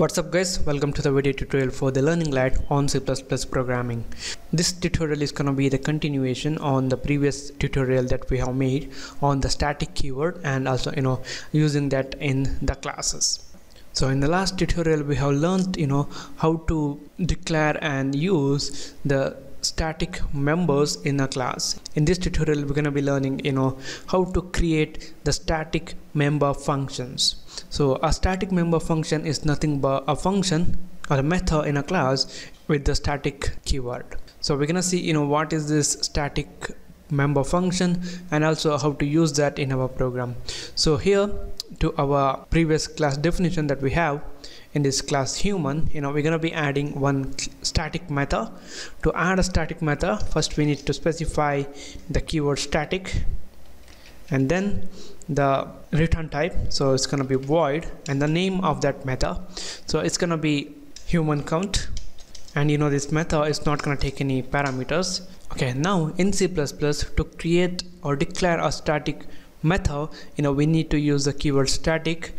What's up guys, welcome to the video tutorial for the Learning Lite on C++ programming. This tutorial is going to be the continuation on the previous tutorial that we have made on the static keyword and also using that in the classes. So in the last tutorial we have learned how to declare and use the static members in a class. In this tutorial we're going to be learning how to create the static member functions. So a static member function is nothing but a function or a method in a class with the static keyword. So we're gonna see what is this static member function and also how to use that in our program. So here to our previous class definition that we have in this class human, we're gonna be adding one static method. To add a static method, first we need to specify the keyword static and then the return type, so it's gonna be void, and the name of that method, so it's gonna be human count. And this method is not gonna take any parameters. Okay, now in C++ to create or declare a static method, we need to use the keyword static.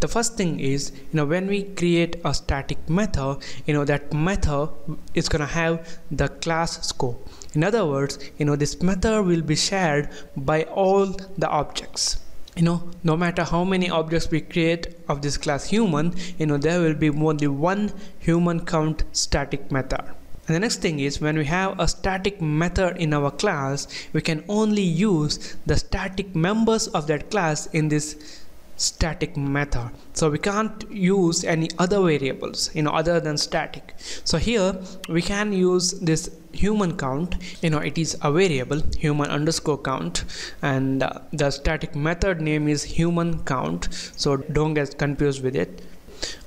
The first thing is, when we create a static method, that method is gonna have the class scope. In other words, this method will be shared by all the objects. No matter how many objects we create of this class human, there will be more than one human count static method. And the next thing is, when we have a static method in our class, we can only use the static members of that class in this static method. So we can't use any other variables other than static. So here we can use this human count, it is a variable human underscore count, and the static method name is human count, so don't get confused with it.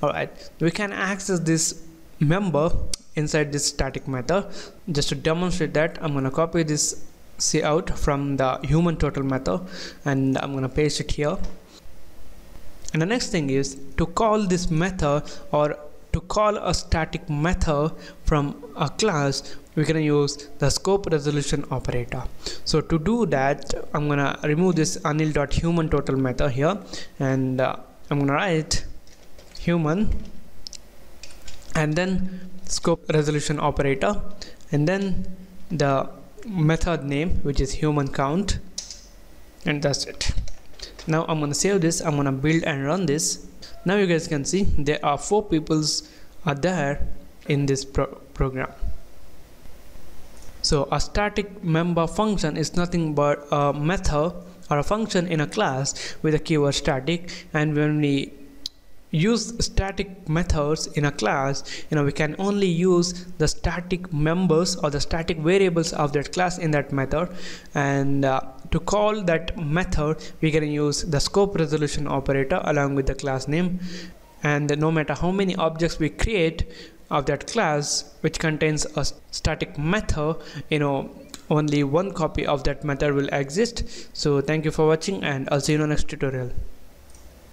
Alright, we can access this member inside this static method. Just to demonstrate that, I'm gonna copy this cout from the human total method and I'm gonna paste it here. And the next thing is, to call this method or to call a static method from a class, we're gonna use the scope resolution operator. So to do that, I'm gonna remove this anil.humanTotal method here, and I'm gonna write human and then scope resolution operator and then the method name, which is human count, and that's it. Now I'm gonna save this, I'm gonna build and run this. Now you guys can see there are four peoples are there in this program. So a static member function is nothing but a method or a function in a class with a keyword static, and when we use static methods in a class, we can only use the static members or the static variables of that class in that method. And to call that method, we can use the scope resolution operator along with the class name, and no matter how many objects we create of that class which contains a static method, only one copy of that method will exist. So thank you for watching, and I'll see you in the next tutorial.